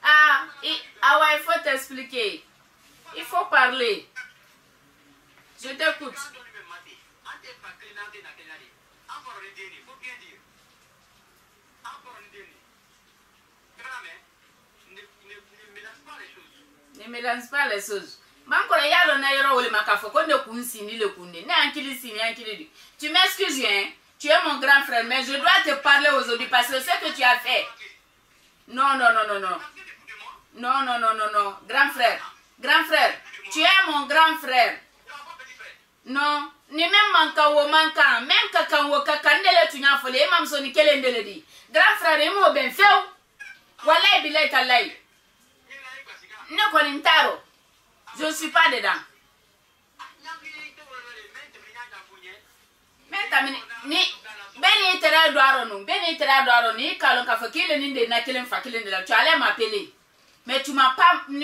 Ah, il faut t'expliquer. Il faut parler. Je t'écoute. Ne mélange pas les choses. Tu m'excuses, hein? Tu es mon grand frère, mais je dois te parler aujourd'hui parce que ce que tu as fait. Non. Non. Grand frère. Tu es mon grand frère. Non. Ni même manka. Même kakanwo kakandele tu n'as folé. Imam soni kelendele di. Grand frère, il m'a bien fait. Wallahi bilay talay. Ne kolintaro. Je ne suis pas dedans. Mais ta ni. Ben itera doaro non. Il kalon ka fakile ni de na kelen fakile de la. Tu allais m'appeler. Mais tu m'as pas. Il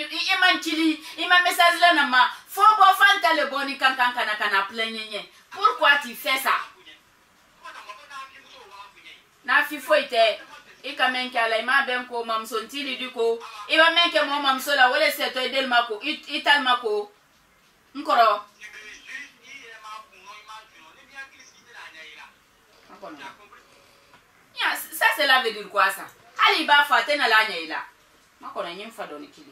m'a message là na ma. Faut pas faire le bon kana plein. Pourquoi tu fais ça? Na fi foi te. Il kamen ka la ma ben ko mam son ti li du ko. Il va men ke mo mam so la wole se to del ma ko. Ital ma ko. Nkoro. Ça c'est la veut dire quoi ça? Ali ba fa te na la nya ila. Ma kono nyim fa doni kili.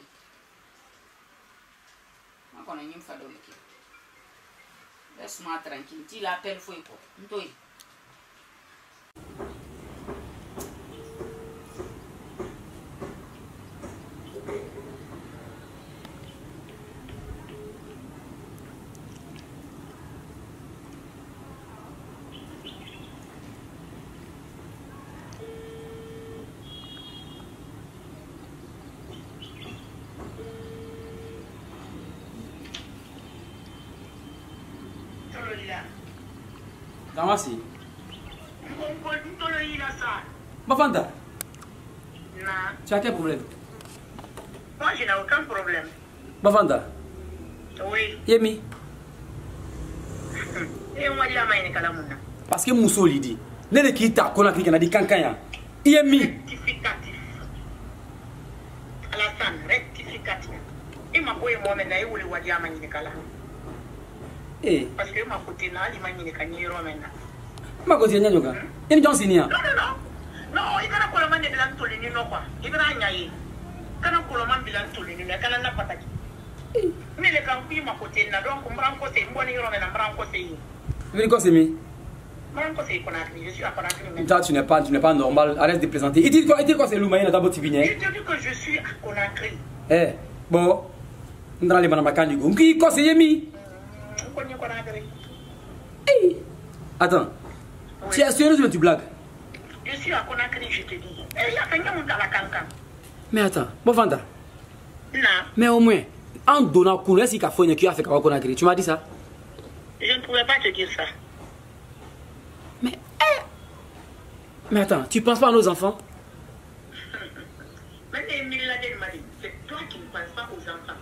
Laisse-moi tranquille, tu l'appelles fouille quoi. Ntoi. Kamasi. Mafanda. Tu as quel problème? Moi, je n'ai aucun problème. Mafanda. Oui. Yemi. Parce que Mousso lui dit. Nene qui t'a connu qu'on a dit Kankanya. Yemi. Rectificatif. Alassane, rectificatif. Il m'a dit moi maintenant il voulait voir Diamant Nikala. Parce que ma côté là, il m'a mis les caniers maintenant. Ma côté là, il n'y a pas de Non, il n'y a pas de bilan il n'y a pas de bilan il n'y a pas de Mais les caniers, ma côté là, donc on prend côté, on prend côté, on prend côté. Toi, tu n'es pas normal. Arrête de plaisanter. Il dit quoi? C'est Loumaïna d'abord Tibinien. Je te dis que je suis à Conakry. Eh, bon. On a les manamakan du goût. Qui conseiller mi? Attends. Tu es sérieux ou tu blagues? Je suis à Conakry, je te dis. Il y a quelqu'un qui est à la cancan. Mais attends, bon Vanda. Non. Mais au moins, en donnant cours, est-ce qu'il y a quelqu'un qui a fait Conakry? Tu m'as dit ça? Je ne pouvais pas te dire ça. Mais attends, tu penses pas à nos enfants? Mais les milliards de Mali, c'est toi qui ne penses pas aux enfants.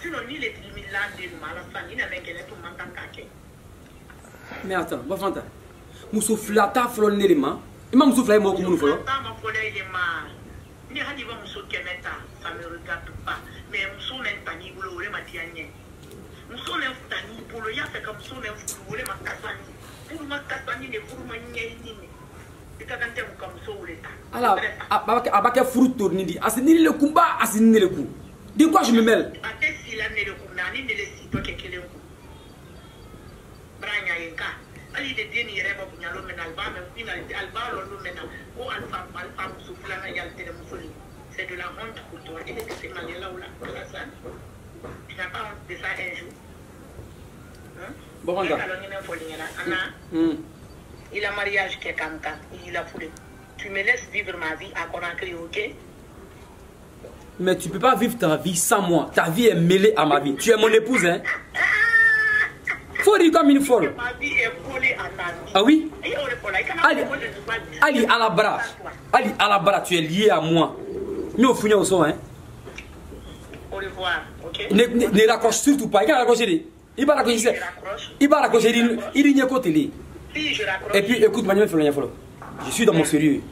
Sinon, ni les milliards de Mali, ni avec les tout le monde en caquet. Mais attends, bon Fanta, nous soufflons à ta flonne l'élément. Et moi, nous soufflons à moi comme nous voulons. Mon collègue est mal. Ni à dire, nous sommes Kemeta, ça ne me regarde pas. Mais nous sommes un panier pour le Matianier. Nous sommes un panier pour le Yafé comme nous sommes un pour le Matassani. Pour le Matassani, les pour le Manier. Alors, abake furu tourni di asini le kumba asini le kou. De quoi je me mêle? C'est de la honte pour toi. Tu n'as pas honte de ça un jour. Bon, il a mariage qui est cancan, il a foulé. Tu me laisses vivre ma vie à Conakry, ok? Mais tu peux pas vivre ta vie sans moi. Ta vie est mêlée à ma vie. Tu es mon épouse, hein? Faut rire comme une folle. Ma vie est collée à ta vie. Ah oui? Ali, à la bras. Ali, à la bras, tu es lié à moi. Nous, on fournit au son, hein? Au revoir, ok? Ne raccroche surtout pas. Il va raccrocher. Il va raccrocher. Il va raccrocher. Il n'y a qu'au télé. Et puis écoute, je suis dans mon sérieux.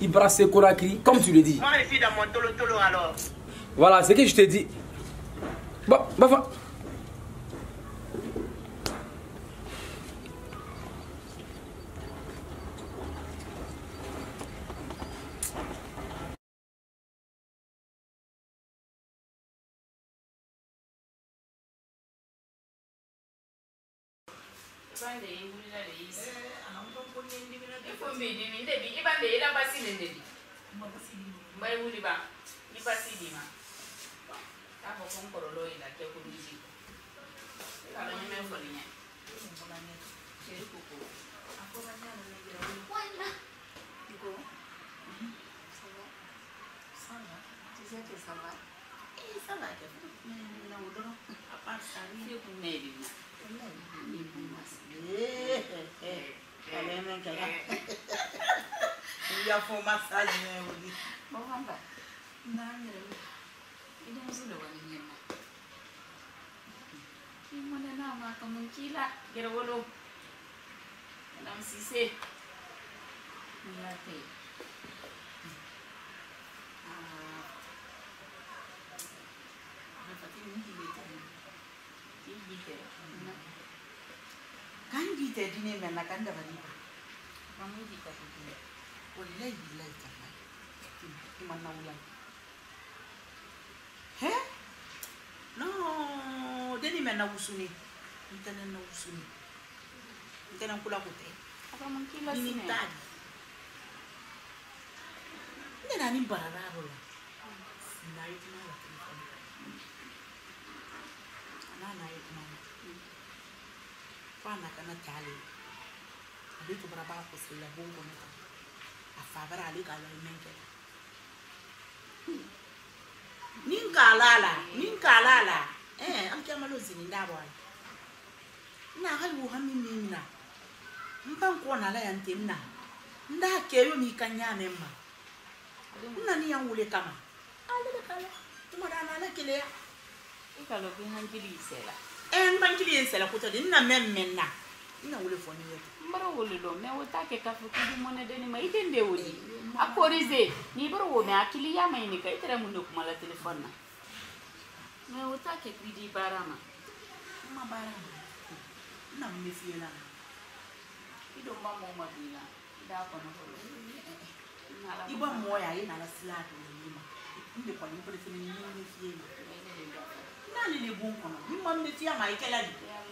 Il brasse Conakry, comme tu le dis. Moi, je suis dans mon tolo-tolo alors. Voilà, c'est ce que je te dis. Bon, va.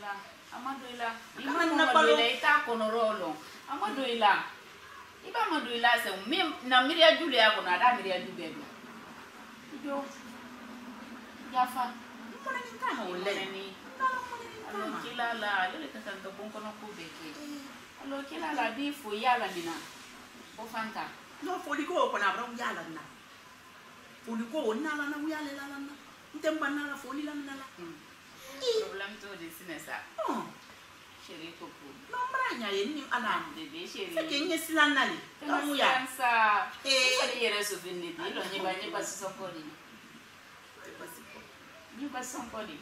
Alhamdulillah. Alhamdulillah. Iman na palo ita ko norolo. Alhamdulillah. Iba alhamdulillah se mimi na miria Julia ko na da miria Jubedo. Ijo. Yafa. Ipo na nitana ole ni. Alo kila la, yule kasanta bonko na kubeke. Alo kila la bi fo yala dina. O fanta. No fo liko ko na bron yala na. Fo liko ona la na yala la na. Ntemba na la fo lila na la. Problème tout de suite ça. Oh, chérie Coco. Maman, il y a une alarme de déchérie. C'est qu'il y a une silence là. Comment y a ça? Eh, il y a des souvenirs. Il n'y a pas de passe sans colis. Il n'y a pas sans colis.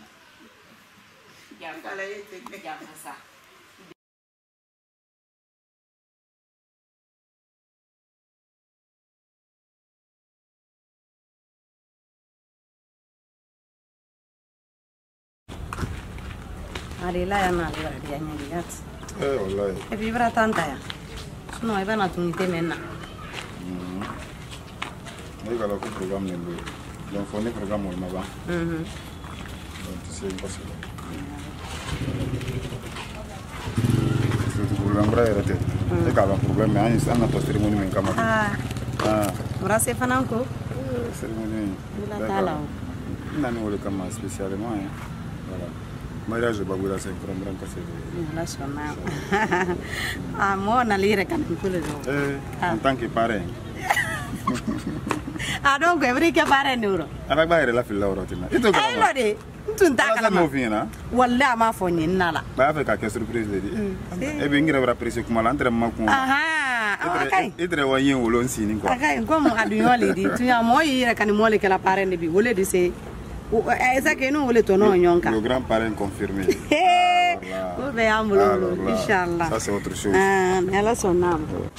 Il y a pas ça. Ari la yana alwa dia nyingat. Eh wallahi. E vivra tanta ya. No iba na tunite menna. Moi galo ko programme nlo. Donc on est programme on va. Donc c'est impossible. C'est programme bra era te. E galo problème mais ani sana to cérémonie men kama. Ah. Brase fananko. Cérémonie. La tala. Nani wole kama spécialement hein. Voilà. Mariage de Baboula, c'est un grand cassé. Ah, moi, on a l'air quand même tous les jours. En tant que parrain. Ah, donc, vous voulez que parrain nous rende. Alors, bah, il est là, il est là, il est là. Il est là. Tu n'as pas la mouvine. Voilà, ma fournie, nala. Bah, avec la surprise, les dit. Et bien, il aura pris ce que malandre m'a con. Ah, ok. Et très voyant au long signe. Ok, comme on a du mal, il dit. Tu as moi, il est quand même moi, que la parrain de Biboulé, de ces. Le grand parrain confirmé. Ça c'est autre chose.